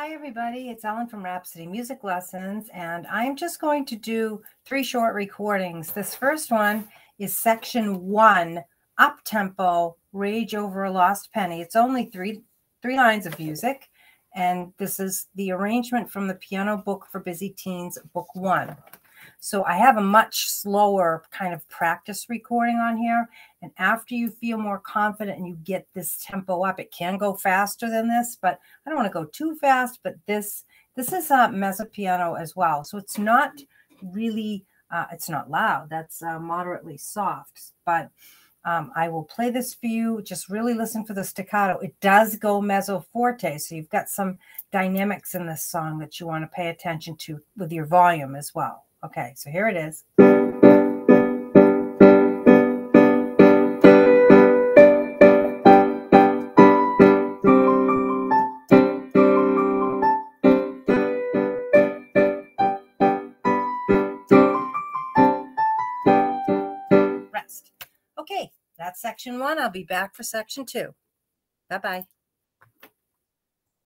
Hi everybody, it's Ellen from Rhapsody Music Lessons, and I'm just going to do 3 short recordings. This first one is section 1, up-tempo, Rage Over a Lost Penny. It's only three lines of music, and this is the arrangement from the Piano Book for Busy Teens, Book 1. So I have a much slower kind of practice recording on here. And after you feel more confident and you get this tempo up, it can go faster than this, but I don't want to go too fast. But this is a mezzo piano as well. So it's not really, it's not loud. That's moderately soft. But I will play this for you. Just really listen for the staccato. It does go mezzo forte. So you've got some dynamics in this song that you want to pay attention to with your volume as well. Okay, so here it is. Rest. Okay, that's section 1. I'll be back for section 2. Bye-bye.